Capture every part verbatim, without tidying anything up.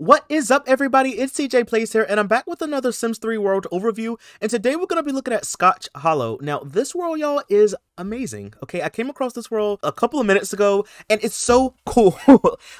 What is up, everybody? It's C J Plays here, and I'm back with another Sims three world overview, and today we're going to be looking at Scotch Hollow. Now, this world, y'all, is amazing, okay? I came across this world a couple of minutes ago, and it's so cool.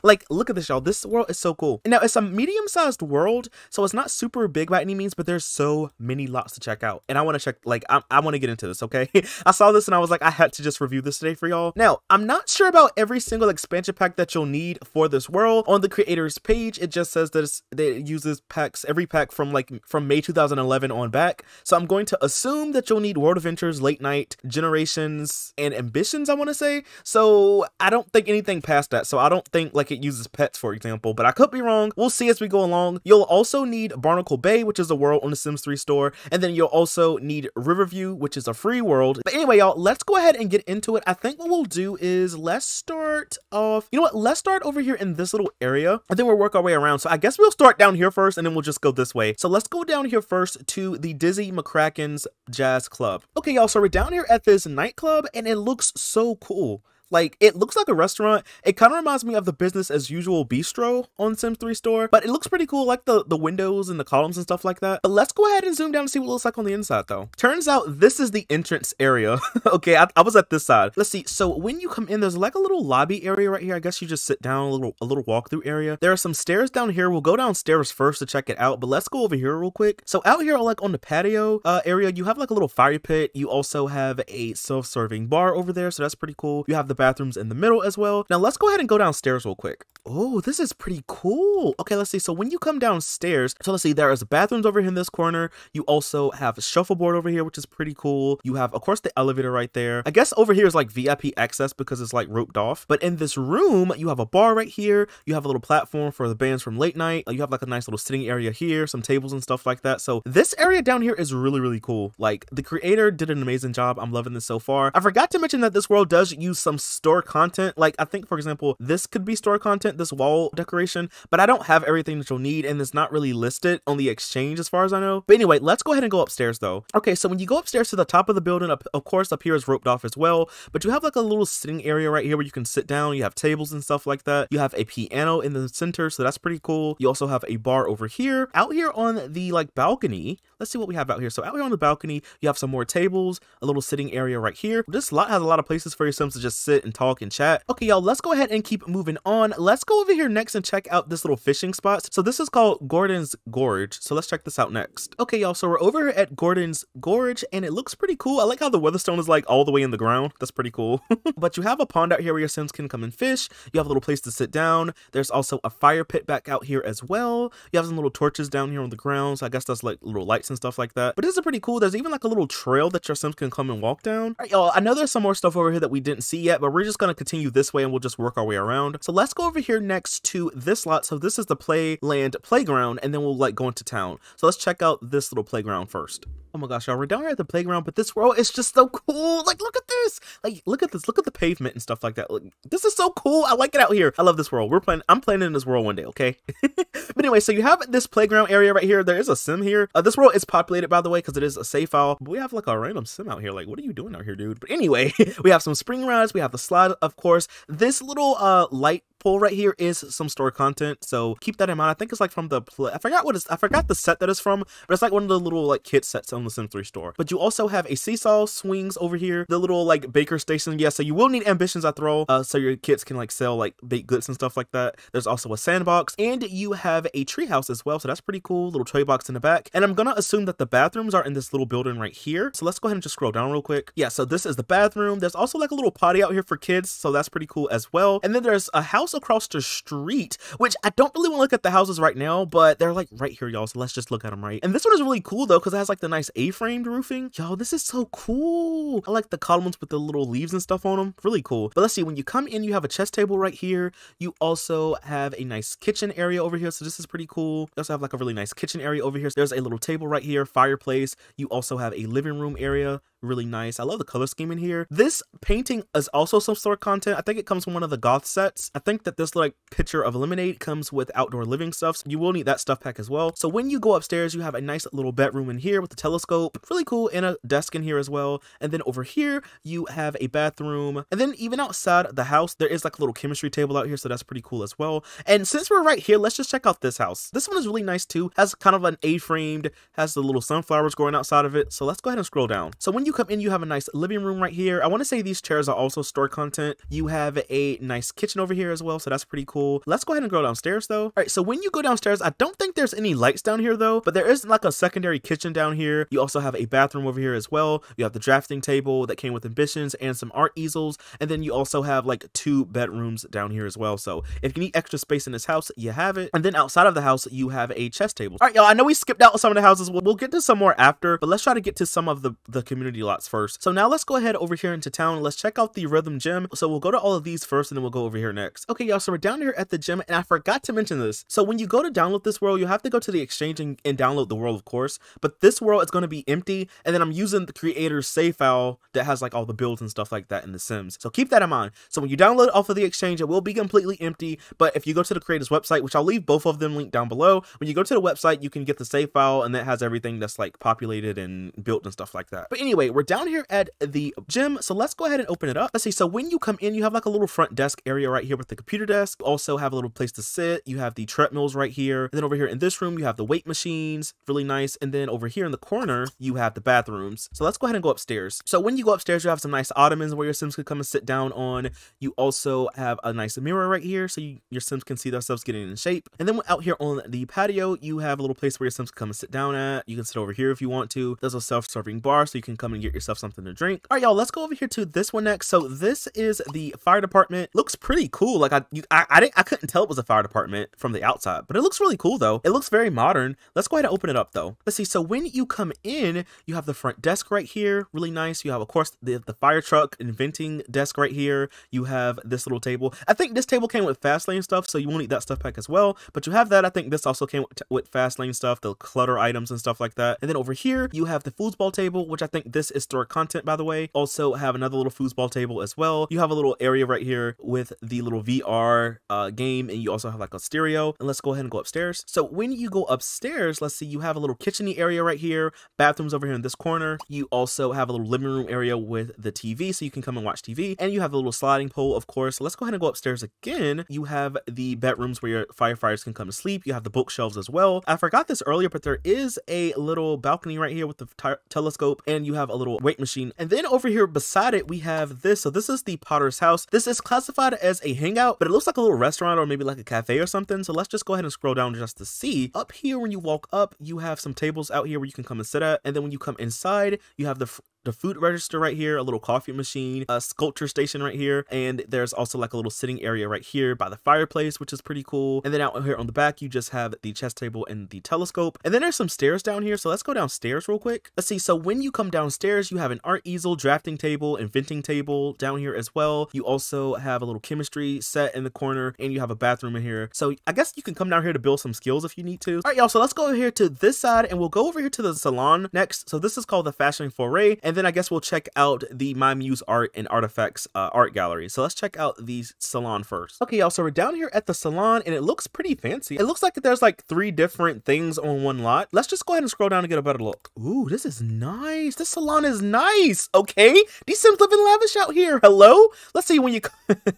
Like, look at this, y'all. This world is so cool. Now, it's a medium-sized world, so it's not super big by any means, but there's so many lots to check out, and I want to check, like, I, I want to get into this, okay? I saw this, and I was like, I had to just review this today for y'all. Now, I'm not sure about every single expansion pack that you'll need for this world. On the creator's page, it just says that it's, that it uses packs, every pack from like from May two thousand eleven on back. So I'm going to assume that you'll need World Adventures, Late Night, Generations, and Ambitions, I want to say. So I don't think anything past that. So I don't think like it uses pets, for example, but I could be wrong. We'll see as we go along. You'll also need Barnacle Bay, which is a world on the Sims three store. And then you'll also need Riverview, which is a free world. But anyway, y'all, let's go ahead and get into it. I think what we'll do is let's start off, you know what, let's start over here in this little area, and then we'll work our way around. So I guess we'll start down here first, and then we'll just go this way. So let's go down here first to the Dizzy McCracken's Jazz Club. Okay, y'all, so we're down here at this nightclub, and it looks so cool. Like, it looks like a restaurant. It kind of reminds me of the business as usual bistro on Sims three store, but it looks pretty cool, like the, the windows and the columns and stuff like that. But let's go ahead and zoom down and see what it looks like on the inside, though. Turns out this is the entrance area. Okay, I, I was at this side. Let's see. So when you come in, there's like a little lobby area right here. I guess you just sit down, a little, a little walkthrough area. There are some stairs down here. We'll go downstairs first to check it out, but let's go over here real quick. So out here, like on the patio uh, area, you have like a little fire pit. You also have a self-serving bar over there, so that's pretty cool. You have the bathrooms in the middle as well. Now let's go ahead and go downstairs real quick. Oh, this is pretty cool. Okay, let's see. So when you come downstairs, so let's see, there is bathrooms over here in this corner. You also have a shuffleboard over here, which is pretty cool. You have, of course, the elevator right there. I guess over here is like V I P access because it's like roped off. But in this room, you have a bar right here. You have a little platform for the bands from Late Night. You have like a nice little sitting area here, some tables and stuff like that. So this area down here is really, really cool. Like, the creator did an amazing job. I'm loving this so far. I forgot to mention that this world does use some store content. Like, I think, for example, this could be store content, this wall decoration, but I don't have everything that you'll need, and it's not really listed on the exchange as far as I know. But anyway, let's go ahead and go upstairs, though. Okay, so when you go upstairs to the top of the building, up, of course, up here is roped off as well, but you have like a little sitting area right here where you can sit down. You have tables and stuff like that. You have a piano in the center, so that's pretty cool. You also have a bar over here. Out here on the like balcony, let's see what we have out here. So out here on the balcony, you have some more tables, a little sitting area right here. This lot has a lot of places for your Sims to just sit and talk and chat. Okay, y'all, let's go ahead and keep moving on. Let's go over here next and check out this little fishing spot. So this is called Gordon's Gorge. So let's check this out next. Okay, y'all, so we're over at Gordon's Gorge, and it looks pretty cool. I like how the weatherstone is like all the way in the ground. That's pretty cool. But you have a pond out here where your Sims can come and fish. You have a little place to sit down. There's also a fire pit back out here as well. You have some little torches down here on the ground. So I guess that's like little lights and stuff like that. But this is pretty cool. There's even like a little trail that your Sims can come and walk down. All right, y'all, I know there's some more stuff over here that we didn't see yet, but we're just going to continue this way and we'll just work our way around. So let's go over here next to this lot. So this is the Playland playground, and then we'll like go into town. So let's check out this little playground first. Oh my gosh, y'all, we're down here at the playground, but this world is just so cool. Like, look at this. Like, look at this. Look at the pavement and stuff like that. Like, this is so cool. I like it out here. I love this world. We're playing, I'm playing in this world one day, okay? But anyway, so you have this playground area right here. There is a Sim here. Uh, this world is populated, by the way, because it is a save file. But we have like a random Sim out here. Like, what are you doing out here, dude? But anyway, we have some spring rides. We have the slide, of course. This little uh, light pole right here is some store content, so keep that in mind. I think it's like from the play, I forgot what it's, I forgot the set that it's from, but it's like one of the little like kit sets on the Sims three store. But you also have a seesaw, swings over here, the little like baker station. Yeah, so you will need ambitions after all, uh, so your kids can like sell like baked goods and stuff like that. There's also a sandbox, and you have a tree house as well, so that's pretty cool. Little toy box in the back, and I'm gonna assume that the bathrooms are in this little building right here. So let's go ahead and just scroll down real quick. Yeah, so this is the bathroom. There's also like a little potty out here for kids, so that's pretty cool as well. And then there's a house across the street, which I don't really want to look at the houses right now, but they're like right here, y'all, so let's just look at them. Right, and this one is really cool though, because it has like the nice A-framed roofing. Y'all, this is so cool. I like the columns with the little leaves and stuff on them, really cool. But let's see, when you come in, you have a chess table right here. You also have a nice kitchen area over here, so this is pretty cool. You also have like a really nice kitchen area over here. So there's a little table right here, fireplace. You also have a living room area, really nice. I love the color scheme in here. This painting is also some store content. I think it comes from one of the goth sets. I think that this like picture of Lemonade comes with outdoor living stuff. So you will need that stuff pack as well. So when you go upstairs, you have a nice little bedroom in here with the telescope, really cool, and a desk in here as well. And then over here, you have a bathroom. And then even outside the house, there is like a little chemistry table out here. So that's pretty cool as well. And since we're right here, let's just check out this house. This one is really nice too. Has kind of an A-framed, has the little sunflowers growing outside of it. So let's go ahead and scroll down. So when you come in, you have a nice living room right here. I want to say these chairs are also store content. You have a nice kitchen over here as well. So that's pretty cool. Let's go ahead and go downstairs though. All right. So when you go downstairs, I don't think there's any lights down here though, but there is like a secondary kitchen down here. You also have a bathroom over here as well. You have the drafting table that came with Ambitions and some art easels. And then you also have like two bedrooms down here as well. So if you need extra space in this house, you have it. And then outside of the house, you have a chess table. All right, y'all, I know we skipped out some of the houses. We'll, we'll get to some more after, but let's try to get to some of the, the community lots first. So now let's go ahead over here into town. Let's check out the Rhythm Gym. So we'll go to all of these first and then we'll go over here next. Okay, y'all, so we're down here at the gym and I forgot to mention this. So when you go to download this world, you have to go to the exchange and, and download the world, of course, but this world is going to be empty. And then I'm using the creator's save file that has like all the builds and stuff like that in The Sims. So keep that in mind. So when you download off of the exchange, it will be completely empty. But if you go to the creator's website, which I'll leave both of them linked down below, when you go to the website, you can get the save file and that has everything that's like populated and built and stuff like that. But anyway, we're down here at the gym. So let's go ahead and open it up. Let's see. So when you come in, you have like a little front desk area right here with the computer desk. You also have a little place to sit. You have the treadmills right here. And then over here in this room, you have the weight machines, really nice. And then over here in the corner, you have the bathrooms. So let's go ahead and go upstairs. So when you go upstairs, you have some nice ottomans where your Sims could come and sit down on. You also have a nice mirror right here. So you, your Sims can see themselves getting in shape. And then out here on the patio, you have a little place where your Sims can come and sit down at. You can sit over here if you want to. There's a self-serving bar so you can come and get yourself something to drink. All right, y'all, let's go over here to this one next. So this is the fire department. Looks pretty cool. Like I, you, I, I, didn't, I couldn't tell it was a fire department from the outside, but it looks really cool though. It looks very modern. Let's go ahead and open it up though. Let's see. So when you come in, you have the front desk right here. Really nice. You have, of course, the, the fire truck and venting desk right here. You have this little table. I think this table came with fast lane stuff, so you won't need that stuff pack as well, but you have that. I think this also came with, with fast lane stuff, the clutter items and stuff like that. And then over here, you have the foosball table, which I think this is store content, by the way. Also have another little foosball table as well. You have a little area right here with the little V R uh, game, and you also have like a stereo. And let's go ahead and go upstairs. So when you go upstairs, let's see, you have a little kitcheny area right here, bathrooms over here in this corner. You also have a little living room area with the T V, so you can come and watch T V. And you have a little sliding pole, of course. So let's go ahead and go upstairs again. You have the bedrooms where your firefighters can come to sleep. You have the bookshelves as well. I forgot this earlier, but there is a little balcony right here with the telescope, and you have a little weight machine. And then over here beside it, we have this. So this is the Potter's House. This is classified as a hangout, but it looks like a little restaurant or maybe like a cafe or something. So let's just go ahead and scroll down just to see. Up here, when you walk up, you have some tables out here where you can come and sit at. And then when you come inside, you have the the food register right here, a little coffee machine, a sculpture station right here, and there's also like a little sitting area right here by the fireplace, which is pretty cool. And then out here on the back, you just have the chess table and the telescope. And then there's some stairs down here, so let's go downstairs real quick. Let's see. So when you come downstairs, you have an art easel, drafting table, and venting table down here as well. You also have a little chemistry set in the corner, and you have a bathroom in here. So I guess you can come down here to build some skills if you need to. All right, y'all, so let's go over here to this side, and we'll go over here to the salon next. So this is called the Fashioning Foray, and then I guess we'll check out the My Muse Art and Artifacts uh, art gallery. So let's check out the salon first. Okay, y'all, so we're down here at the salon and it looks pretty fancy. It looks like there's like three different things on one lot. Let's just go ahead and scroll down and get a better look. Ooh, this is nice. This salon is nice, okay? These Sims living lavish out here, hello? Let's see, when you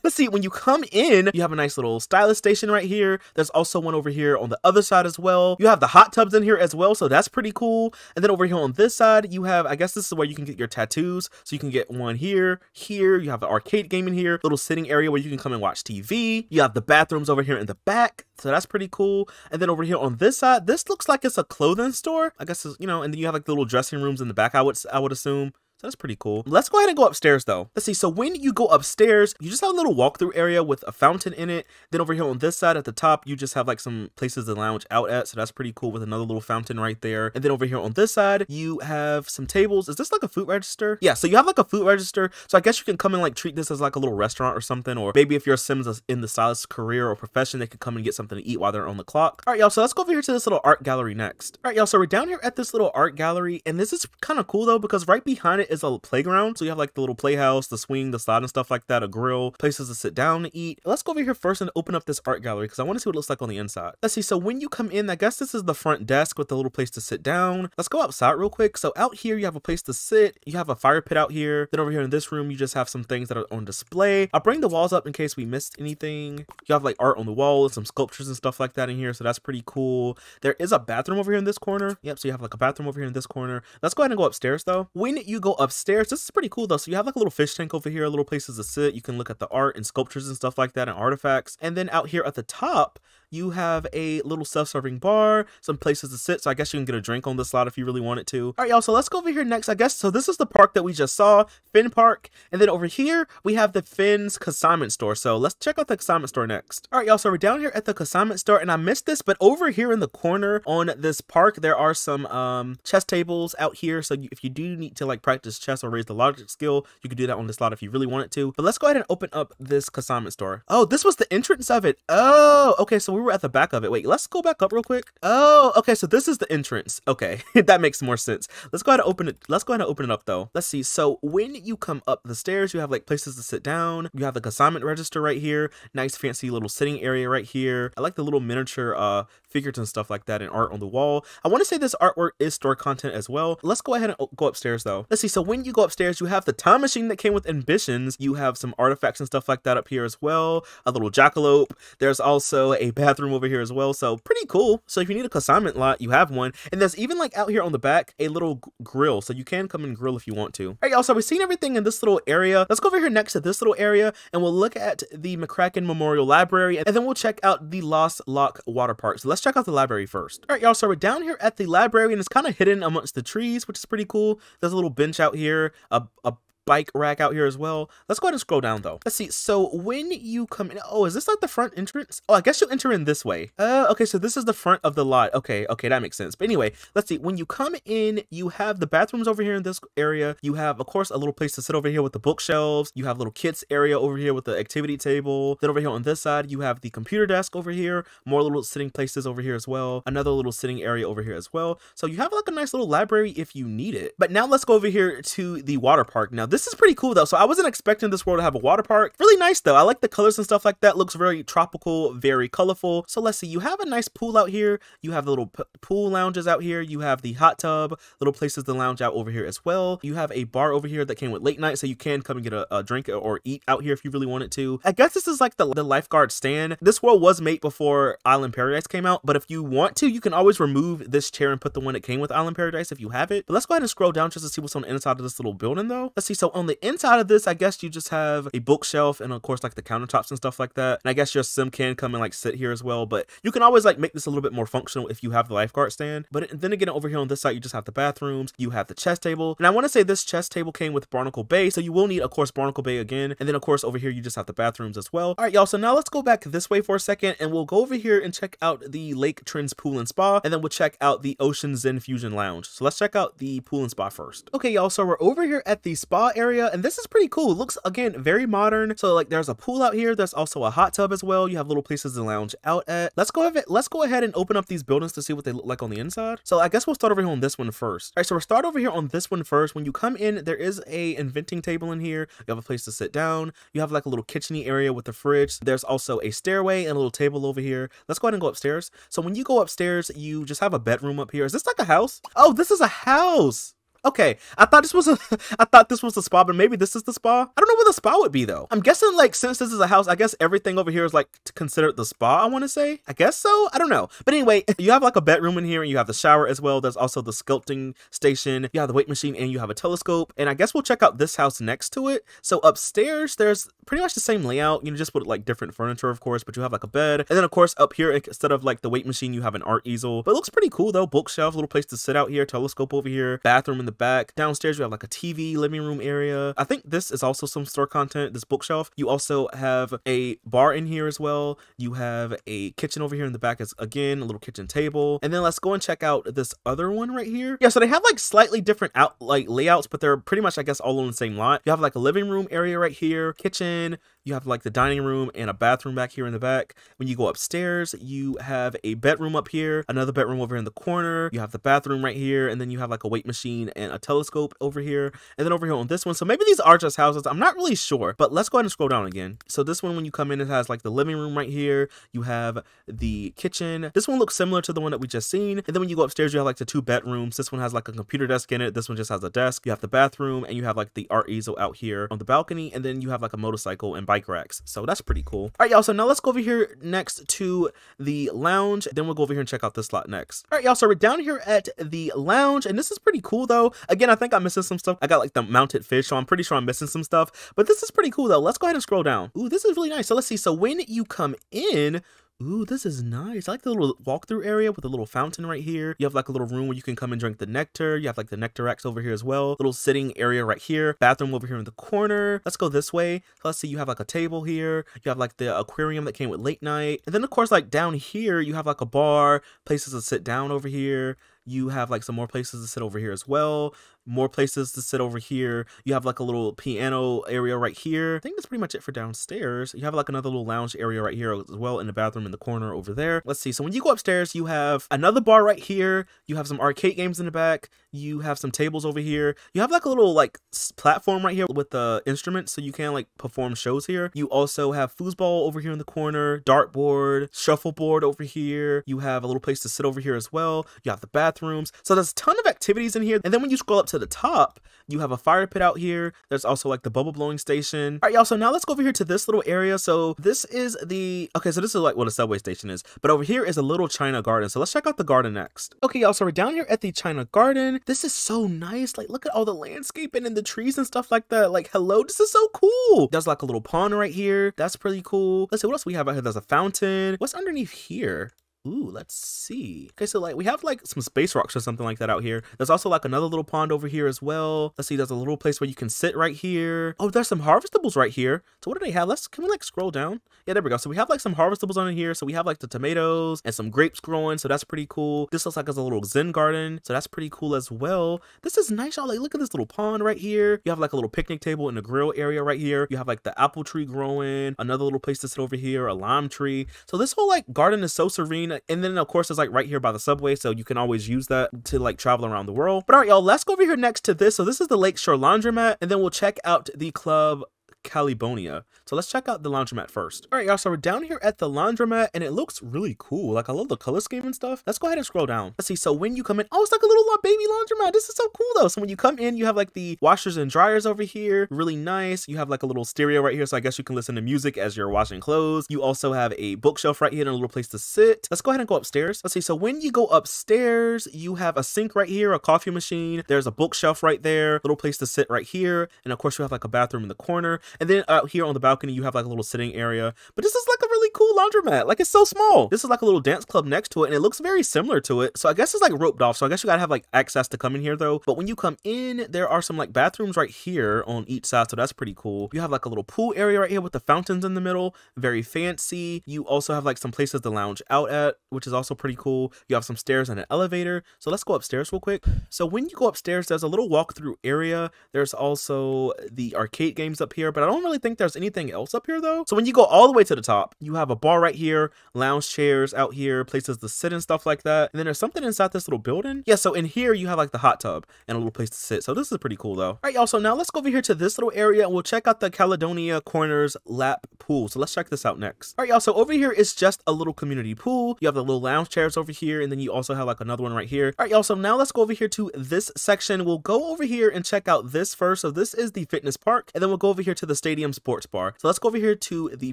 let's see, when you come in, you have a nice little stylus station right here. There's also one over here on the other side as well. You have the hot tubs in here as well, so that's pretty cool. And then over here on this side, you have, I guess this is where you can get your tattoos. So you can get one here, here. You have the arcade game in here, little sitting area where you can come and watch T V. You have the bathrooms over here in the back. So that's pretty cool. And then over here on this side, this looks like it's a clothing store, I guess, you know, and then you have like the little dressing rooms in the back, I would, I would assume. So that's pretty cool. Let's go ahead and go upstairs though. Let's see. So when you go upstairs, you just have a little walkthrough area with a fountain in it. Then over here on this side at the top, you just have like some places to lounge out at. So that's pretty cool with another little fountain right there. And then over here on this side, you have some tables. Is this like a food register? Yeah. So you have like a food register. So I guess you can come and like treat this as like a little restaurant or something. Or maybe if your Sims is in the stylist career or profession, they could come and get something to eat while they're on the clock. All right, y'all. So let's go over here to this little art gallery next. All right, y'all. So we're down here at this little art gallery. And this is kind of cool though, because right behind it, is a playground. So you have like the little playhouse, the swing, the slide and stuff like that, a grill, places to sit down and eat. Let's go over here first and open up this art gallery because I want to see what it looks like on the inside. Let's see. So when you come in, I guess this is the front desk with the little place to sit down. Let's go outside real quick. So out here, you have a place to sit. You have a fire pit out here. Then over here in this room, you just have some things that are on display. I'll bring the walls up in case we missed anything. You have like art on the wall and some sculptures and stuff like that in here. So that's pretty cool. There is a bathroom over here in this corner. Yep. So you have like a bathroom over here in this corner. Let's go ahead and go upstairs though. When you go upstairs, this is pretty cool though. So you have like a little fish tank over here, little places to sit. You can look at the art and sculptures and stuff like that and artifacts. And then out here at the top, you have a little self-serving bar, some places to sit. So I guess you can get a drink on this slide if you really wanted to. All right, y'all. So let's go over here next, I guess. So this is the park that we just saw, Finn Park. And then over here, we have the Finn's Consignment Store. So let's check out the Consignment Store next. All right, y'all. So we're down here at the Consignment Store and I missed this, but over here in the corner on this park, there are some um, chess tables out here. So you, if you do need to like practice chess or raise the logic skill, you could do that on this slide if you really wanted to. But let's go ahead and open up this Consignment Store. Oh, this was the entrance of it. Oh, okay. So we We were at the back of it. Wait, let's go back up real quick. Oh, okay. So this is the entrance. Okay. That makes more sense. Let's go ahead and open it. Let's go ahead and open it up though. Let's see. So when you come up the stairs, you have like places to sit down. You have the consignment register right here. Nice fancy little sitting area right here. I like the little miniature uh figures and stuff like that and art on the wall. I want to say this artwork is store content as well. Let's go ahead and go upstairs though. Let's see. So when you go upstairs, you have the time machine that came with Ambitions. You have some artifacts and stuff like that up here as well. A little jackalope. There's also a bath bathroom over here as well, so pretty cool. So if you need a consignment lot, you have one. And there's even like out here on the back a little grill, so you can come and grill if you want to. All right, y'all, so we've seen everything in this little area. Let's go over here next to this little area and we'll look at the McCracken Memorial Library, and then we'll check out the Lost Lock Water Park. So let's check out the library first. All right, y'all, so we're down here at the library and it's kind of hidden amongst the trees, which is pretty cool. There's a little bench out here, a, a bike rack out here as well. Let's go ahead and scroll down though. Let's see. So when you come in, oh, is this like the front entrance? Oh, I guess you'll enter in this way. Uh, okay. So this is the front of the lot. Okay. Okay. That makes sense. But anyway, let's see. When you come in, you have the bathrooms over here in this area. You have, of course, a little place to sit over here with the bookshelves. You have little kids area over here with the activity table. Then over here on this side, you have the computer desk over here, more little sitting places over here as well. Another little sitting area over here as well. So you have like a nice little library if you need it. But now let's go over here to the water park. Now, this This is pretty cool though. So I wasn't expecting this world to have a water park. Really nice though. I like the colors and stuff like that. Looks very tropical, very colorful. So let's see. You have a nice pool out here. You have the little pool lounges out here. You have the hot tub, little places to lounge out over here as well. You have a bar over here that came with Late Night, so you can come and get a, a drink or eat out here if you really wanted to. I guess this is like the, the lifeguard stand. This world was made before Island Paradise came out, but if you want to, you can always remove this chair and put the one that came with Island Paradise if you have it. But let's go ahead and scroll down just to see what's on the inside of this little building though. Let's see. So on the inside of this, I guess you just have a bookshelf and of course like the countertops and stuff like that. And I guess your sim can come and like sit here as well, but you can always like make this a little bit more functional if you have the lifeguard stand. But then again, over here on this side, you just have the bathrooms, you have the chess table. And I want to say this chess table came with Barnacle Bay. So you will need, of course, Barnacle Bay again. And then of course over here, you just have the bathrooms as well. All right, y'all. So now let's go back this way for a second and we'll go over here and check out the Lake Trends Pool and Spa. And then we'll check out the Ocean Zen Fusion Lounge. So let's check out the pool and spa first. Okay, y'all. So we're over here at the spa area and this is pretty cool. It looks again very modern. So like there's a pool out here. There's also a hot tub as well. You have little places to lounge out at. Let's go ahead. Let's go ahead and open up these buildings to see what they look like on the inside. So I guess we'll start over here on this one first. All right, so we'll start over here on this one first. When you come in, there is a inventing table in here. You have a place to sit down. You have like a little kitcheny area with the fridge. There's also a stairway and a little table over here. Let's go ahead and go upstairs. So when you go upstairs, you just have a bedroom up here. Is this like a house? Oh, this is a house. Okay, I thought this was a, I thought this was the spa, but maybe this is the spa. I don't know where the spa would be though. I'm guessing like since this is a house, I guess everything over here is like considered the spa, I want to say. I guess so. I don't know. But anyway, you have like a bedroom in here and you have the shower as well. There's also the sculpting station. You have the weight machine and you have a telescope. And I guess we'll check out this house next to it. So upstairs, there's pretty much the same layout, you know, just with like different furniture, of course, but you have like a bed. And then of course up here, instead of like the weight machine, you have an art easel, but it looks pretty cool though. Bookshelf, little place to sit out here, telescope over here, bathroom in the back. Downstairs you have like a T V, living room area. I think this is also some store content, this bookshelf. You also have a bar in here as well. You have a kitchen over here in the back as again a little kitchen table. And then let's go and check out this other one right here. Yeah, so they have like slightly different out like layouts, but they're pretty much I guess all on the same lot. You have like a living room area right here, kitchen, you have like the dining room and a bathroom back here in the back. When you go upstairs, you have a bedroom up here, another bedroom over in the corner. You have the bathroom right here, and then you have like a weight machine and a telescope over here, and then over here on this one. So maybe these are just houses, I'm not really sure, but let's go ahead and scroll down again. So this one, when you come in, it has like the living room right here. You have the kitchen. This one looks similar to the one that we just seen. And then when you go upstairs, you have like the two bedrooms. This one has like a computer desk in it. This one just has a desk. You have the bathroom, and you have like the art easel out here on the balcony, and then you have like a motorcycle and bike racks. So that's pretty cool. All right, y'all, so now let's go over here next to the lounge, then we'll go over here and check out this lot next. All right, y'all, so we're down here at the lounge, and this is pretty cool though. Again, I think I'm missing some stuff. I got like the mounted fish, so I'm pretty sure I'm missing some stuff, but this is pretty cool though. Let's go ahead and scroll down. Ooh, this is really nice. So let's see. So when you come in, ooh, this is nice. I like the little walkthrough area with a little fountain right here. You have like a little room where you can come and drink the nectar. You have like the nectar racks over here as well. Little sitting area right here. Bathroom over here in the corner. Let's go this way. So let's see, you have like a table here. You have like the aquarium that came with Late Night. And then of course, like down here, you have like a bar, places to sit down over here. You have like some more places to sit over here as well. More places to sit over here. You have like a little piano area right here. I think that's pretty much it for downstairs. You have like another little lounge area right here as well, in the bathroom in the corner over there. Let's see. So when you go upstairs, you have another bar right here. You have some arcade games in the back. You have some tables over here. You have like a little like platform right here with the instruments, so you can like perform shows here. You also have foosball over here in the corner, dartboard, shuffleboard over here. You have a little place to sit over here as well. You have the bathrooms. So there's a ton of activities in here. And then when you scroll up to the top, you have a fire pit out here. There's also like the bubble blowing station. All right, y'all, so now let's go over here to this little area. So this is the, okay, so this is like what a subway station is, but over here is a little China garden. So let's check out the garden next. Okay, y'all, so we're down here at the China garden. This is so nice. Like, look at all the landscaping and the trees and stuff like that. Like, hello, this is so cool. There's like a little pond right here. That's pretty cool. Let's see what else we have out here. There's a fountain. What's underneath here? Ooh, let's see. Okay, so like we have like some space rocks or something like that out here. There's also like another little pond over here as well. Let's see, there's a little place where you can sit right here. Oh, there's some harvestables right here. So what do they have? Let's, can we like scroll down? Yeah, there we go. So we have like some harvestables on here. So we have like the tomatoes and some grapes growing. So that's pretty cool. This looks like it's a little Zen garden. So that's pretty cool as well. This is nice, y'all. Like, look at this little pond right here. You have like a little picnic table and a grill area right here. You have like the apple tree growing, another little place to sit over here, a lime tree. So this whole like garden is so serene. And then of course it's like right here by the subway, so you can always use that to like travel around the world. But all right, y'all, let's go over here next to this. So this is the Lakeshore Laundromat, and then we'll check out the Club Caledonia. So let's check out the laundromat first. All right, y'all, so we're down here at the laundromat, and it looks really cool. Like, I love the color scheme and stuff. Let's go ahead and scroll down. Let's see. So when you come in, oh, it's like a little baby laundromat. This is so cool though. So when you come in, you have like the washers and dryers over here. Really nice. You have like a little stereo right here, so I guess you can listen to music as you're washing clothes. You also have a bookshelf right here and a little place to sit. Let's go ahead and go upstairs. Let's see. So when you go upstairs, you have a sink right here, a coffee machine. There's a bookshelf right there, little place to sit right here. And of course you have like a bathroom in the corner. And then out here on the balcony, you have like a little sitting area. But this is like a really cool laundromat. Like, it's so small. This is like a little dance club next to it, and it looks very similar to it. So I guess it's like roped off. So I guess you gotta have like access to come in here though. But when you come in, there are some like bathrooms right here on each side. So that's pretty cool. You have like a little pool area right here with the fountains in the middle. Very fancy. You also have like some places to lounge out at, which is also pretty cool. You have some stairs and an elevator. So let's go upstairs real quick. So when you go upstairs, there's a little walkthrough area. There's also the arcade games up here, but I don't really think there's anything else up here though. So when you go all the way to the top, you have a bar right here, lounge chairs out here, places to sit and stuff like that. And then there's something inside this little building. Yeah, so in here you have like the hot tub and a little place to sit. So this is pretty cool though. All right, y'all, so now let's go over here to this little area and we'll check out the Caledonia Corners Lap Pool. So let's check this out next. All right, y'all, so over here is just a little community pool. You have the little lounge chairs over here, and then you also have like another one right here. All right, y'all, so now let's go over here to this section. We'll go over here and check out this first. So this is the fitness park, and then we'll go over here to the stadium sports bar. So let's go over here to the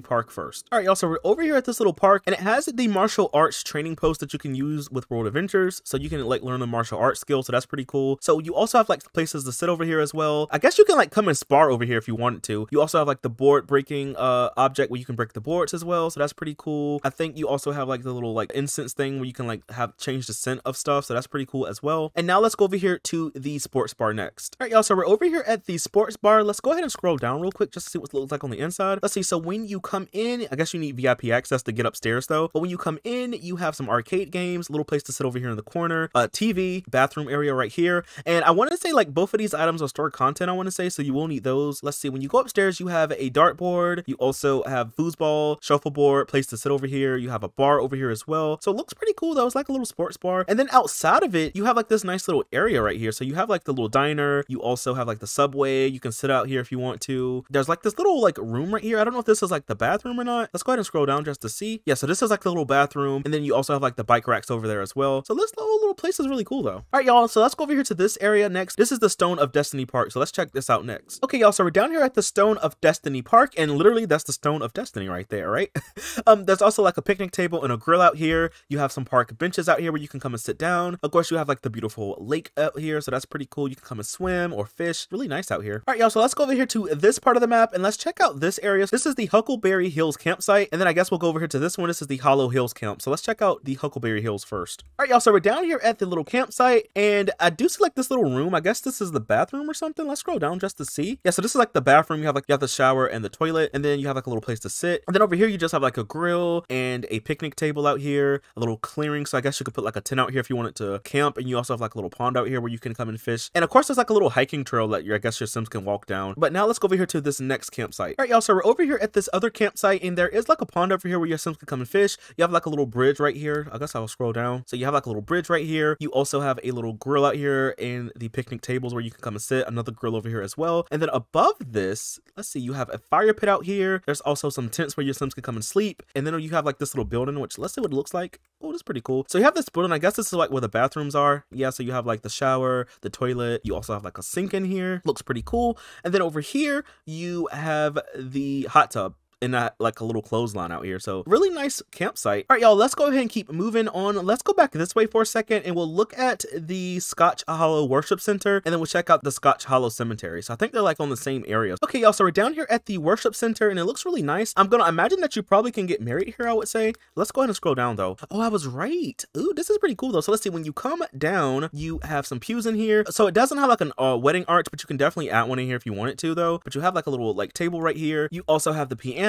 park first. All right, y'all, so we're over here at this little park, and it has the martial arts training post that you can use with World Adventures, so you can like learn the martial arts skill. So that's pretty cool. So you also have like places to sit over here as well. I guess you can like come and spar over here if you wanted to. You also have like the board breaking uh object where you can break the boards as well. So that's pretty cool. I think you also have like the little like incense thing where you can like have change the scent of stuff. So that's pretty cool as well. And now let's go over here to the sports bar next. All right, y'all, so we're over here at the sports bar. Let's go ahead and scroll down real quick just to see what it looks like on the inside. Let's see. So when you come in, I guess you need V I P V I P access to get upstairs though. But when you come in, you have some arcade games, little place to sit over here in the corner, a T V, bathroom area right here. And I want to say like both of these items are store content, I want to say, so you will need those. Let's see, when you go upstairs, you have a dartboard. You also have foosball, shuffleboard, place to sit over here. You have a bar over here as well. So it looks pretty cool though. It's like a little sports bar. And then outside of it, you have like this nice little area right here. So you have like the little diner. You also have like the subway. You can sit out here if you want to. There's like this little like room right here. I don't know if this is like the bathroom or not. Let's go ahead and scroll down just to see. Yeah, so this is like the little bathroom. And then you also have like the bike racks over there as well. So this little, little place is really cool though. All right, y'all. So let's go over here to this area next. This is the Stone of Destiny Park. So let's check this out next. Okay, y'all. So we're down here at the Stone of Destiny Park. And literally that's the Stone of Destiny right there, right? um, There's also like a picnic table and a grill out here. You have some park benches out here where you can come and sit down. Of course, you have like the beautiful lake out here. So that's pretty cool. You can come and swim or fish. Really nice out here. All right, y'all. So let's go over here to this part of the map and let's check out this area. This is the Huckleberry Hills campsite. And then I guess we'll go over here to this one. This is the Hollow Hills camp. So let's check out the Huckleberry Hills first. All right, y'all. So we're down here at the little campsite and I do see like this little room. I guess this is the bathroom or something. Let's scroll down just to see. Yeah, so this is like the bathroom. You have like you have the shower and the toilet, and then you have like a little place to sit. And then over here, you just have like a grill and a picnic table out here, a little clearing. So I guess you could put like a tent out here if you wanted to camp. And you also have like a little pond out here where you can come and fish. And of course, there's like a little hiking trail that your, I guess your Sims can walk down. But now let's go over here to this next campsite. All right, y'all. So we're over here at this other campsite and there is like a pond over here where your Sims can come and fish. You have like a little bridge right here. I guess I'll scroll down. So you have like a little bridge right here. You also have a little grill out here and the picnic tables where you can come and sit. Another grill over here as well. And then above this, let's see, you have a fire pit out here. There's also some tents where your Sims can come and sleep. And then you have like this little building, which let's see what it looks like. Oh, that's pretty cool. So you have this building. I guess this is like where the bathrooms are. Yeah, so you have like the shower, the toilet. You also have like a sink in here. Looks pretty cool. And then over here, you have the hot tub in that like a little clothesline out here. So really nice campsite. All right, y'all, let's go ahead and keep moving on. Let's go back this way for a second and we'll look at the Scotch Hollow Worship Center and then we'll check out the Scotch Hollow Cemetery. So I think they're like on the same area. Okay, y'all, so we're down here at the Worship Center and it looks really nice. I'm gonna imagine that you probably can get married here, I would say. Let's go ahead and scroll down though. Oh, I was right. Ooh, this is pretty cool though. So let's see, when you come down, you have some pews in here. So it doesn't have like an uh, wedding arch, but you can definitely add one in here if you wanted to though. But you have like a little like table right here. You also have the piano.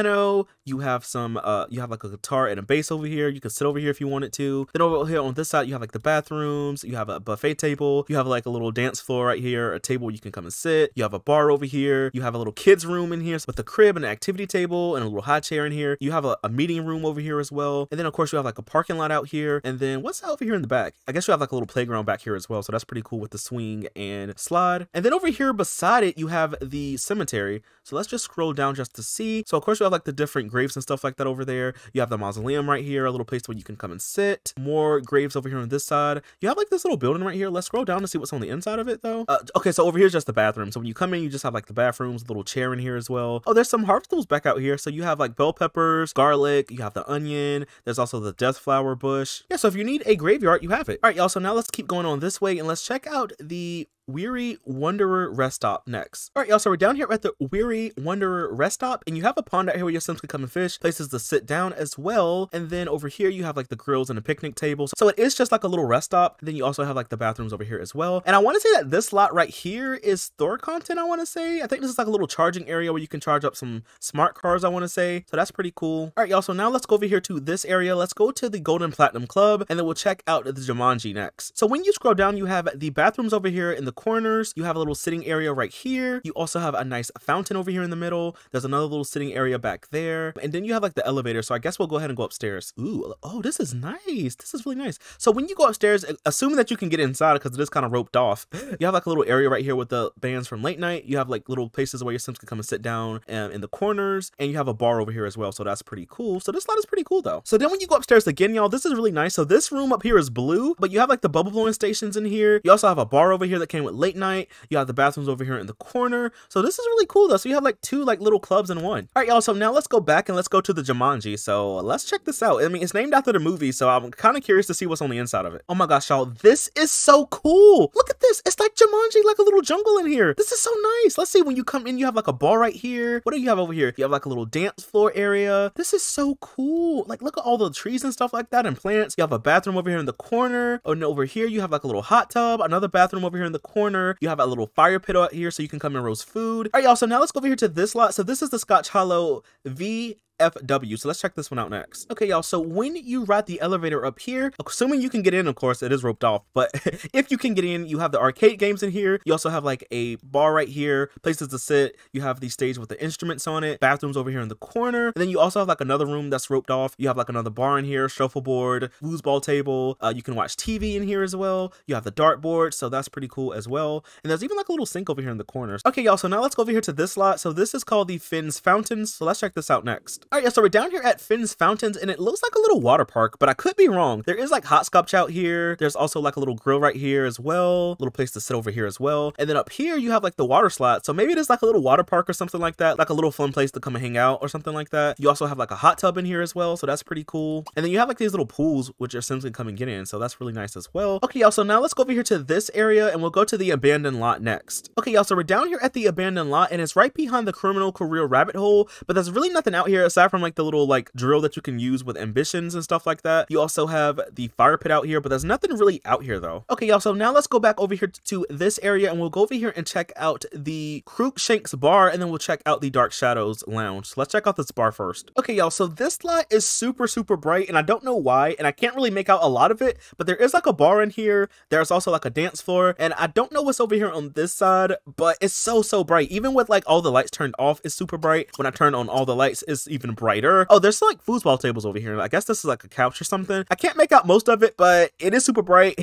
You have some uh you have like a guitar and a bass over here. You can sit over here if you wanted to. Then over here on this side you have like the bathrooms. You have a buffet table. You have like a little dance floor right here, a table where you can come and sit. You have a bar over here. You have a little kids room in here with a crib and an activity table and a little high chair in here. You have a, a meeting room over here as well. And then of course you have like a parking lot out here. And then what's over here in the back? I guess you have like a little playground back here as well. So that's pretty cool with the swing and slide. And then over here beside it you have the cemetery. So let's just scroll down just to see. So of course you have like the different graves and stuff like that over there. You have the mausoleum right here, a little place where you can come and sit. More graves over here on this side. You have like this little building right here. Let's scroll down to see what's on the inside of it though. Uh, okay, so over here's just the bathroom. So when you come in, you just have like the bathrooms, a little chair in here as well. Oh, there's some harvestables back out here. So you have like bell peppers, garlic, you have the onion. There's also the death flower bush. Yeah, so if you need a graveyard, you have it. All right, y'all, so now let's keep going on this way and let's check out the Weary Wanderer rest stop next. All right, y'all, so we're down here at the Weary Wanderer rest stop and you have a pond out here where your Sims can come and fish, places to sit down as well. And then over here you have like the grills and a picnic table. So it is just like a little rest stop. Then you also have like the bathrooms over here as well. And I want to say that this lot right here is store content. I want to say I think this is like a little charging area where you can charge up some smart cars, I want to say. So that's pretty cool. All right, y'all, so now let's go over here to this area. Let's go to the Golden Platinum Club and then we'll check out the Jumanji next. So when you scroll down you have the bathrooms over here in the corners. You have a little sitting area right here. You also have a nice fountain over here in the middle. There's another little sitting area back there. And then you have like the elevator. So I guess we'll go ahead and go upstairs. Ooh, oh, this is nice. This is really nice. So when you go upstairs, assuming that you can get inside because it is kind of roped off, you have like a little area right here with the bands from Late Night. You have like little places where your Sims can come and sit down um, in the corners. And you have a bar over here as well. So that's pretty cool. So this lot is pretty cool though. So then when you go upstairs again, y'all, this is really nice. So this room up here is blue, but you have like the bubble blowing stations in here. You also have a bar over here that came with Late Night. You have the bathrooms over here in the corner. So this is really cool though. So you have like two like little clubs in one. All right, y'all, so now let's go back and let's go to the Jumanji. So let's check this out. I mean, it's named after the movie, so I'm kind of curious to see what's on the inside of it. Oh my gosh, y'all, this is so cool. Look at this. It's like Jumanji, like a little jungle in here. This is so nice. Let's see, when you come in, you have like a bar right here. What do you have over here? You have like a little dance floor area. This is so cool. Like, look at all the trees and stuff like that and plants. You have a bathroom over here in the corner. Oh, and over here, you have like a little hot tub, another bathroom over here in the corner. Corner. You have a little fire pit out here so you can come and roast food. All right, y'all, so now let's go over here to this lot. So this is the Scotch Hollow V F W. So let's check this one out next. Okay, y'all, so when you ride the elevator up here, assuming you can get in, of course, it is roped off, but if you can get in, you have the arcade games in here. You also have like a bar right here, places to sit. You have the stage with the instruments on it, bathrooms over here in the corner. And then you also have like another room that's roped off. You have like another bar in here, shuffleboard, foosball table. Uh, you can watch T V in here as well. You have the dartboard, so that's pretty cool as well. And there's even like a little sink over here in the corners. Okay, y'all, so now let's go over here to this lot. So this is called the Finn's Fountains. So let's check this out next. All right, yeah, so we're down here at Finn's Fountains, and it looks like a little water park, but I could be wrong. There is like hopscotch out here. There's also like a little grill right here as well, little place to sit over here as well. And then up here you have like the water slide. So maybe it is like a little water park or something like that, like a little fun place to come and hang out or something like that. You also have like a hot tub in here as well, so that's pretty cool. And then you have like these little pools which your Sims can come and get in, so that's really nice as well. Okay, y'all, so now let's go over here to this area and we'll go to the abandoned lot next. Okay, y'all, so we're down here at the abandoned lot, and it's right behind the criminal career rabbit hole, but there's really nothing out here aside from like the little like drill that you can use with ambitions and stuff like that. You also have the fire pit out here, but there's nothing really out here though. Okay, y'all, so now let's go back over here to this area and we'll go over here and check out the Crookshanks bar, and then we'll check out the Dark Shadows lounge. So let's check out this bar first. Okay, y'all, so this lot is super super bright, and I don't know why, and I can't really make out a lot of it, but there is like a bar in here. There's also like a dance floor, and I don't know what's over here on this side, but it's so so bright. Even with like all the lights turned off, it's super bright. When I turn on all the lights, it's even brighter. Oh, there's like foosball tables over here. I guess this is like a couch or something. I can't make out most of it, but it is super bright.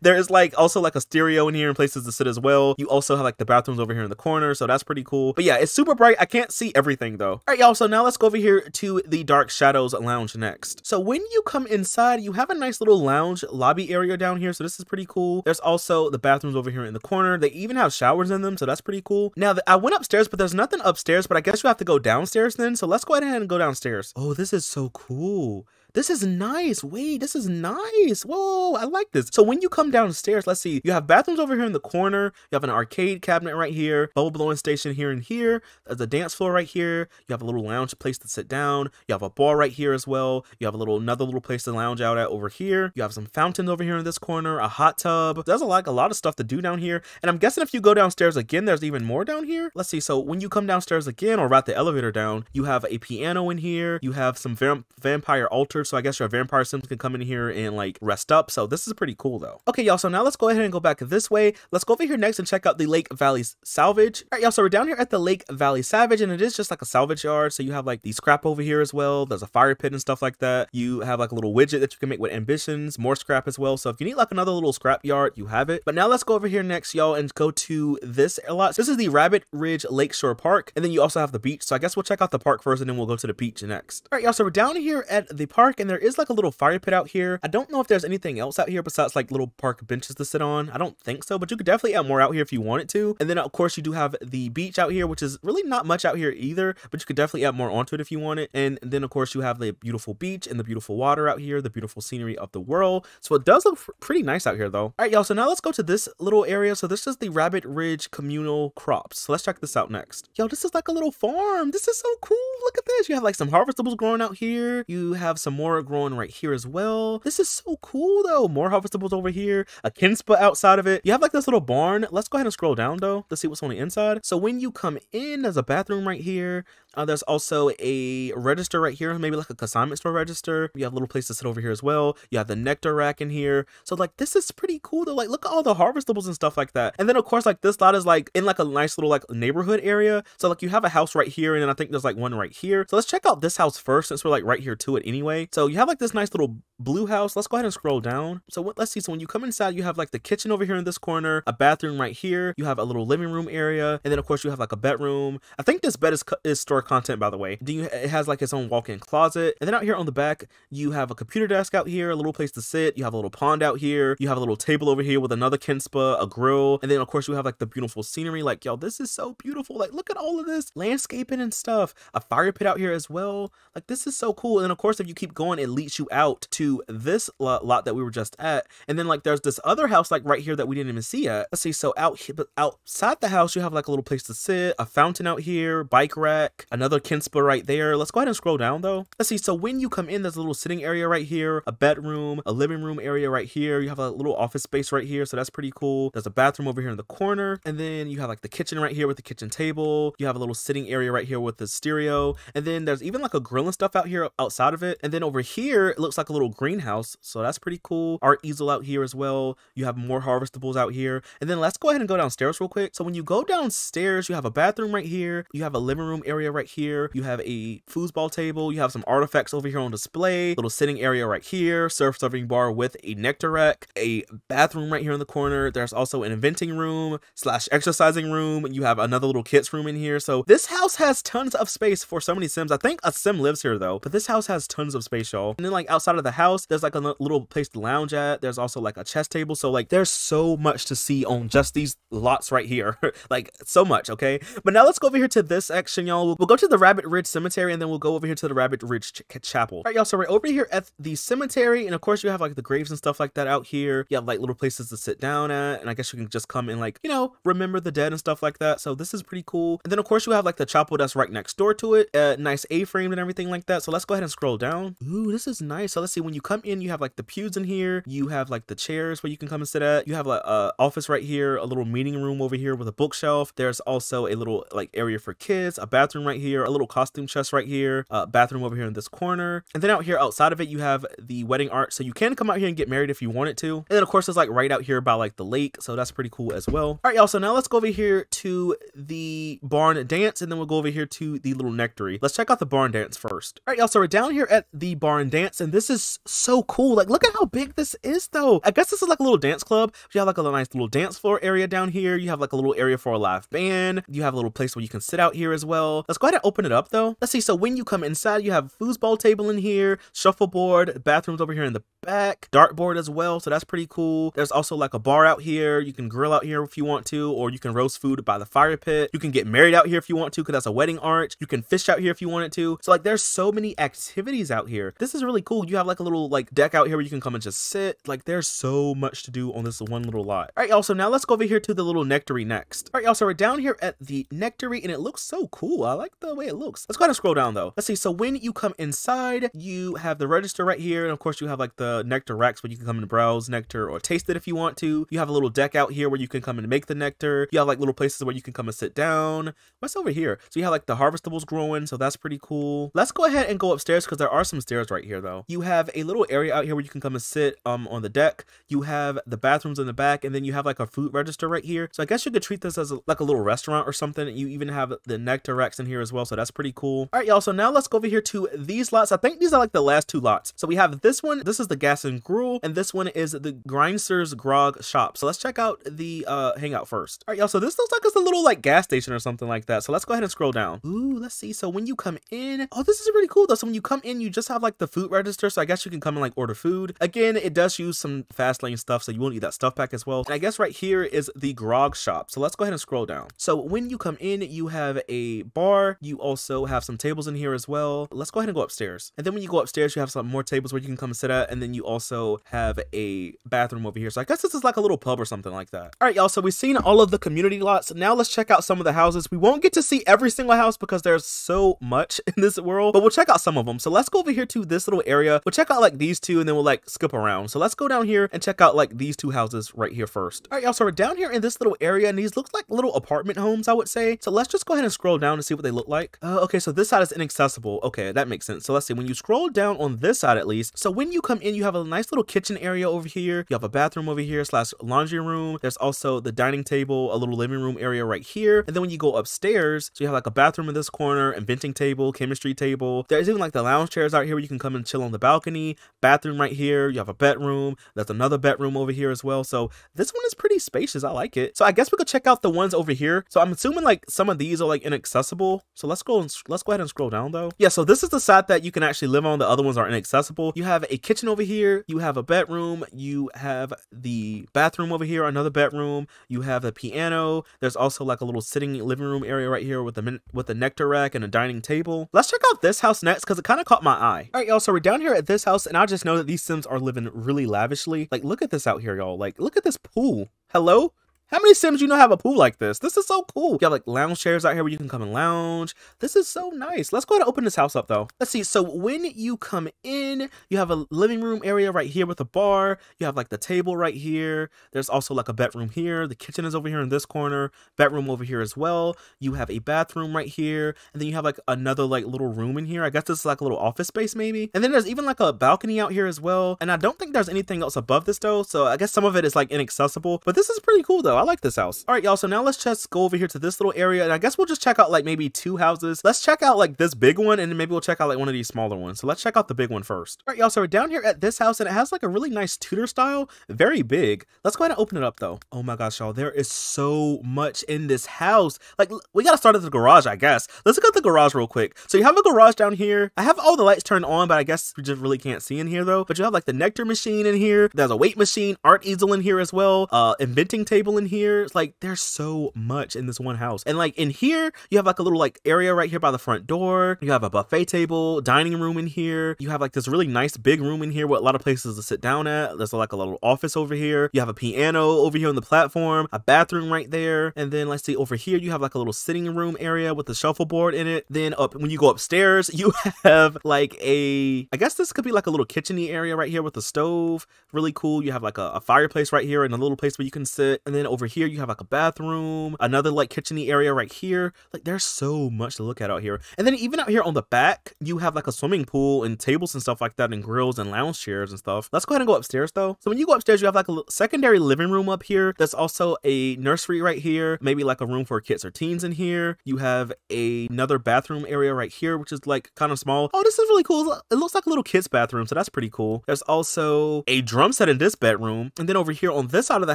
There is like also like a stereo in here and places to sit as well. You also have like the bathrooms over here in the corner, so that's pretty cool. But yeah, it's super bright. I can't see everything though. All right, y'all, so now let's go over here to the Dark Shadows lounge next. So when you come inside, you have a nice little lounge lobby area down here, so this is pretty cool. There's also the bathrooms over here in the corner. They even have showers in them, so that's pretty cool. Now I went upstairs, but there's nothing upstairs, but I guess you have to go downstairs then. So let's go ahead and go downstairs. Oh, this is so cool. This is nice. Wait, this is nice. Whoa, I like this. So when you come downstairs, let's see, you have bathrooms over here in the corner. You have an arcade cabinet right here, bubble blowing station here and here. There's a dance floor right here. You have a little lounge place to sit down. You have a bar right here as well. You have a little another little place to lounge out at over here. You have some fountains over here in this corner, a hot tub. There's a lot, a lot of stuff to do down here. And I'm guessing if you go downstairs again, there's even more down here. Let's see. So when you come downstairs again or ride the elevator down, you have a piano in here. You have some vam vampire altars. So I guess your vampire sims can come in here and like rest up. So this is pretty cool though. Okay, y'all, so now let's go ahead and go back this way. Let's go over here next and check out the Lake Valley Salvage. All right, y'all, so we're down here at the Lake Valley Salvage, and it is just like a salvage yard. So you have like the scrap over here as well. There's a fire pit and stuff like that. You have like a little widget that you can make with ambitions, more scrap as well. So if you need like another little scrap yard, you have it. But now let's go over here next, y'all, and go to this a lot. So this is the Rabbit Ridge Lakeshore Park, and then you also have the beach. So I guess we'll check out the park first, and then we'll go to the beach next. All right, y'all, so we're down here at the park, and there is like a little fire pit out here. I don't know if there's anything else out here besides like little park benches to sit on. I don't think so, but you could definitely add more out here if you wanted to. And then of course you do have the beach out here, which is really not much out here either, but you could definitely add more onto it if you want it. And then of course you have the beautiful beach and the beautiful water out here, the beautiful scenery of the world. So it does look pretty nice out here though. All right, y'all, so now let's go to this little area. So this is the Rabbit Ridge Communal Crops. So let's check this out next. Yo, this is like a little farm. This is so cool. Look at this. You have like some harvestables growing out here. You have some more growing right here as well. This is so cool though. More harvestables over here, a kinspa outside of it. You have like this little barn. Let's go ahead and scroll down though. Let's see what's on the inside. So when you come in, there's a bathroom right here. Uh, there's also a register right here, maybe like a consignment store register. You have a little place to sit over here as well. You have the nectar rack in here. So like this is pretty cool though. Like look at all the harvestables and stuff like that. And then of course like this lot is like in like a nice little like neighborhood area. So like you have a house right here, and then I think there's like one right here. So let's check out this house first since we're like right here to it anyway. So you have like this nice little blue house. Let's go ahead and scroll down. So what, let's see. So when you come inside, you have like the kitchen over here in this corner, a bathroom right here. You have a little living room area, and then of course you have like a bedroom. I think this bed is is store content, by the way. Do you, it has like its own walk-in closet. And then out here on the back, you have a computer desk out here, a little place to sit. You have a little pond out here. You have a little table over here with another kinspa, a grill, and then of course you have like the beautiful scenery. Like y'all, this is so beautiful. Like look at all of this landscaping and stuff. A fire pit out here as well. Like this is so cool. And of course, if you keep going, it leads you out to this lot that we were just at. And then like there's this other house like right here that we didn't even see yet. Let's see. So out here, but outside the house, you have like a little place to sit, a fountain out here, bike rack, a Another Kinspa right there. Let's go ahead and scroll down though. Let's see. So when you come in, there's a little sitting area right here, a bedroom, a living room area right here. You have a little office space right here, so that's pretty cool. There's a bathroom over here in the corner, and then you have like the kitchen right here with the kitchen table. You have a little sitting area right here with the stereo, and then there's even like a grill and stuff out here outside of it. And then over here it looks like a little greenhouse, so that's pretty cool. Art easel out here as well. You have more harvestables out here. And then let's go ahead and go downstairs real quick. So when you go downstairs, you have a bathroom right here, you have a living room area right here, you have a foosball table, you have some artifacts over here on display, little sitting area right here, surf serving bar with a nectar rack, a bathroom right here in the corner. There's also an inventing room slash exercising room. You have another little kids room in here. So this house has tons of space for so many Sims. I think a Sim lives here though, but this house has tons of space, y'all. And then like outside of the house, there's like a little place to lounge at. There's also like a chess table. So like there's so much to see on just these lots right here. Like so much. Okay, but now let's go over here to this section, y'all. We'll go to the Rabbit Ridge Cemetery, and then we'll go over here to the Rabbit Ridge Ch Chapel. All right, y'all, so we're over here at the cemetery, and of course you have like the graves and stuff like that out here. You have like little places to sit down at, and I guess you can just come and like, you know, remember the dead and stuff like that. So this is pretty cool. And then of course you have like the chapel that's right next door to it, a uh, nice A-frame and everything like that. So let's go ahead and scroll down. Ooh, this is nice. So let's see, when you come in, you have like the pews in here, you have like the chairs where you can come and sit at, you have like a office right here, a little meeting room over here with a bookshelf. There's also a little like area for kids, a bathroom right here, a little costume chest right here, a bathroom over here in this corner. And then out here outside of it, you have the wedding art, so you can come out here and get married if you wanted to. And then of course it's like right out here by like the lake, so that's pretty cool as well. All right, y'all, so now let's go over here to the Barn Dance, and then we'll go over here to the little nectary. Let's check out the Barn Dance first. All right, y'all, so we're down here at the Barn Dance, and this is so cool. Like look at how big this is though. I guess this is like a little dance club. You have like a nice little dance floor area down here. You have like a little area for a live band. You have a little place where you can sit out here as well. Let's go ahead and open it up though. Let's see. So when you come inside, you have foosball table in here, shuffleboard, bathrooms over here in the back, dartboard as well, so that's pretty cool. There's also like a bar out here. You can grill out here if you want to, or you can roast food by the fire pit. You can get married out here if you want to, because that's a wedding arch. You can fish out here if you wanted to. So like there's so many activities out here. This is really cool. You have like a little like deck out here where you can come and just sit. Like there's so much to do on this one little lot. All right, y'all, so now let's go over here to the little nectary next. All right, y'all, so we're down here at the nectary, and it looks so cool. I like the way it looks. Let's go ahead and scroll down though. Let's see. So when you come inside, you have the register right here, and of course you have like the nectar racks where you can come and browse nectar or taste it if you want to. You have a little deck out here where you can come and make the nectar. You have like little places where you can come and sit down. What's over here? So you have like the harvestables growing, so that's pretty cool. Let's go ahead and go upstairs, because there are some stairs right here though. You have a little area out here where you can come and sit um on the deck. You have the bathrooms in the back, and then you have like a food register right here. So I guess you could treat this as a, like a little restaurant or something. You even have the nectar racks in here as well, so that's pretty cool. All right, y'all, so now let's go over here to these lots. I think these are like the last two lots. So we have this one. This is the Gas and Gruel, and this one is the Grindster's Grog Shop. So let's check out the uh, hangout first. All right, y'all, so this looks like it's a little like gas station or something like that. So let's go ahead and scroll down. Ooh, let's see. So when you come in, oh, this is really cool though. So when you come in, you just have like the food register, so I guess you can come and like order food. Again, it does use some fast lane stuff, so you won't need that stuff pack as well. And I guess right here is the grog shop. So let's go ahead and scroll down. So when you come in, you have a bar. You also have some tables in here as well. Let's go ahead and go upstairs. And then when you go upstairs, you have some more tables where you can come and sit at. And then you also have a bathroom over here. So I guess this is like a little pub or something like that. All right, y'all. So we've seen all of the community lots. Now let's check out some of the houses. We won't get to see every single house because there's so much in this world, but we'll check out some of them. So let's go over here to this little area. We'll check out like these two, and then we'll like skip around. So let's go down here and check out like these two houses right here first. All right, y'all, so we're down here in this little area, and these look like little apartment homes, I would say. So let's just go ahead and scroll down and see what they look like. Uh, okay, so this side is inaccessible. Okay, that makes sense. So let's see, when you scroll down on this side at least, so when you come in, you have a nice little kitchen area over here. You have a bathroom over here slash laundry room. There's also the dining table, a little living room area right here. And then when you go upstairs, so you have like a bathroom in this corner, inventing table, chemistry table. There's even like the lounge chairs out here where you can come and chill on the balcony. Bathroom right here. You have a bedroom. That's another bedroom over here as well. So this one is pretty spacious. I like it. So I guess we could check out the ones over here. So I'm assuming like some of these are like inaccessible. So let's go and let's go ahead and scroll down though. Yeah, so this is the side that you can actually live on. The other ones are inaccessible. You have a kitchen over here. You have a bedroom. You have the bathroom over here, another bedroom. You have a piano. There's also like a little sitting living room area right here with a with a nectar rack and a dining table. Let's check out this house next because it kind of caught my eye. All right, y'all, so we're down here at this house, and I just know that these Sims are living really lavishly. Like look at this out here, y'all. Like look at this pool. Hello? How many Sims you know have a pool like this? This is so cool. You have like lounge chairs out here where you can come and lounge. This is so nice. Let's go ahead and open this house up though. Let's see. So when you come in, you have a living room area right here with a bar. You have like the table right here. There's also like a bedroom here. The kitchen is over here in this corner. Bedroom over here as well. You have a bathroom right here. And then you have like another like little room in here. I guess this is like a little office space maybe. And then there's even like a balcony out here as well. And I don't think there's anything else above this though. So I guess some of it is like inaccessible, but this is pretty cool though. I like this house. All right, y'all. So now let's just go over here to this little area, and I guess we'll just check out like maybe two houses. Let's check out like this big one, and then maybe we'll check out like one of these smaller ones. So let's check out the big one first. All right, y'all. So we're down here at this house, and it has like a really nice Tudor style, very big. Let's go ahead and open it up though. Oh my gosh, y'all. There is so much in this house. Like we gotta start at the garage, I guess. Let's look at the garage real quick. So you have a garage down here. I have all the lights turned on, but I guess we just really can't see in here though. But you have like the nectar machine in here. There's a weight machine, art easel in here as well. Uh, inventing table in here. It's like there's so much in this one house, and like in here you have like a little like area right here by the front door. You have a buffet table, dining room in here. You have like this really nice big room in here with a lot of places to sit down at. There's like a little office over here. You have a piano over here on the platform, a bathroom right there, and then let's see over here you have like a little sitting room area with a shuffleboard in it. Then up when you go upstairs you have like a, I guess this could be like a little kitcheny area right here with a stove. Really cool. You have like a, a fireplace right here and a little place where you can sit, and then over over here you have like a bathroom, another like kitcheny area right here. Like there's so much to look at out here. And then even out here on the back you have like a swimming pool and tables and stuff like that, and grills and lounge chairs and stuff. Let's go ahead and go upstairs though. So when you go upstairs you have like a secondary living room up here. There's also a nursery right here, maybe like a room for kids or teens in here. You have a, another bathroom area right here which is like kind of small. Oh, this is really cool. It looks like a little kid's bathroom, so that's pretty cool. There's also a drum set in this bedroom, and then over here on this side of the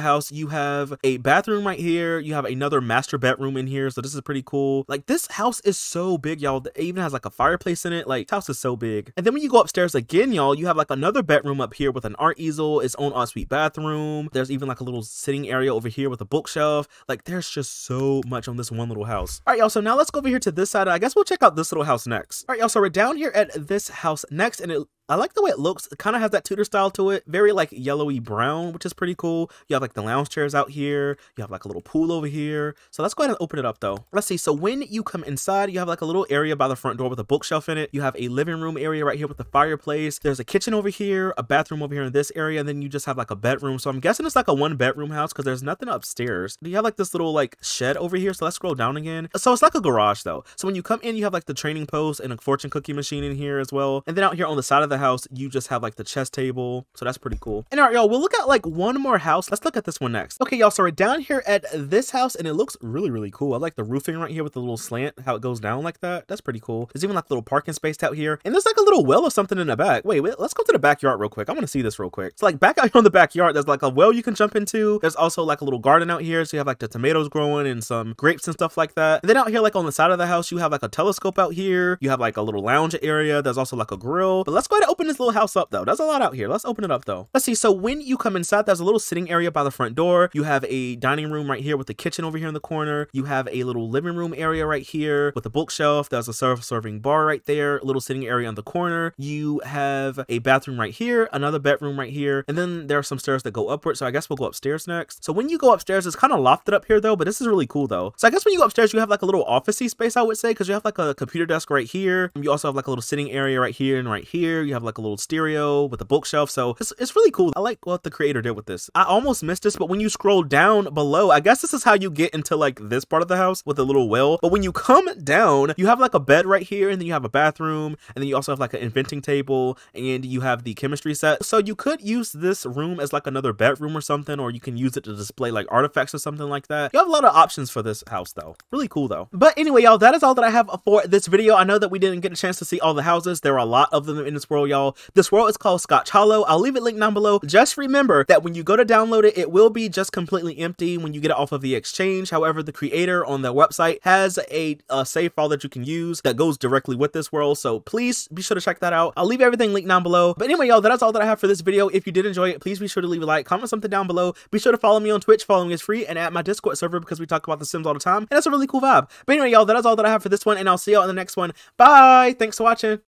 house you have a bathroom right here. You have another master bedroom in here, so this is pretty cool. Like this house is so big, y'all. It even has like a fireplace in it. Like house is so big. And then when you go upstairs again, y'all, you have like another bedroom up here with an art easel, its own ensuite bathroom. There's even like a little sitting area over here with a bookshelf. Like there's just so much on this one little house. All right, y'all. So now let's go over here to this side. I guess we'll check out this little house next. All right, y'all. So we're down here at this house next, and it, I like the way it looks. It kind of has that Tudor style to it. Very like yellowy brown, which is pretty cool. You have like the lounge chairs out here. You have like a little pool over here. So let's go ahead and open it up though. Let's see. So when you come inside, you have like a little area by the front door with a bookshelf in it. You have a living room area right here with the fireplace. There's a kitchen over here, a bathroom over here in this area. And then you just have like a bedroom. So I'm guessing it's like a one bedroom house because there's nothing upstairs. You have like this little like shed over here. So let's scroll down again. So it's like a garage though. So when you come in, you have like the training post and a fortune cookie machine in here as well. And then out here on the side of the house you just have like the chess table, so that's pretty cool. And all right, y'all, we'll look at like one more house. Let's look at this one next. Okay, y'all, so we're down here at this house and it looks really really cool. I like the roofing right here with the little slant, how it goes down like that. That's pretty cool. There's even like a little parking space out here, and there's like a little well or something in the back. Wait, wait, let's go to the backyard real quick. I want to see this real quick. So like back out here on the backyard there's like a well you can jump into. There's also like a little garden out here, so you have like the tomatoes growing and some grapes and stuff like that. And then out here like on the side of the house you have like a telescope out here. You have like a little lounge area. There's also like a grill. But let's go ahead and open this little house up though. There's a lot out here. Let's open it up though. Let's see. So when you come inside there's a little sitting area by the front door. You have a dining room right here with the kitchen over here in the corner. You have a little living room area right here with a bookshelf. There's a serve serving bar right there, a little sitting area in the corner. You have a bathroom right here, another bedroom right here, and then there are some stairs that go upward. So I guess we'll go upstairs next. So when you go upstairs it's kind of lofted up here though, but this is really cool though. So I guess when you go upstairs you have like a little officey space, I would say, because you have like a computer desk right here. You also have like a little sitting area right here and right here. You have like a little stereo with a bookshelf. So it's, it's really cool. I like what the creator did with this. I almost missed this, but when you scroll down below, I guess this is how you get into like this part of the house with a little well. But when you come down you have like a bed right here, and then you have a bathroom, and then you also have like an inventing table, and you have the chemistry set. So you could use this room as like another bedroom or something, or you can use it to display like artifacts or something like that. You have a lot of options for this house though. Really cool though. But anyway, y'all, that is all that I have for this video. I know that we didn't get a chance to see all the houses. There are a lot of them in this world, y'all. This world is called Scotch Hollow. I'll leave it linked down below. Just remember that when you go to download it, it will be just completely empty when you get it off of the exchange. However, the creator on their website has a, a save file that you can use that goes directly with this world, so please be sure to check that out. I'll leave everything linked down below. But anyway, y'all, that's all that I have for this video. If you did enjoy it, please be sure to leave a like, comment something down below. Be sure to follow me on Twitch. Following is free, and at my Discord server, because we talk about The Sims all the time and that's a really cool vibe. But anyway, y'all, that's all that I have for this one, and I'll see y'all in the next one. Bye. Thanks for watching.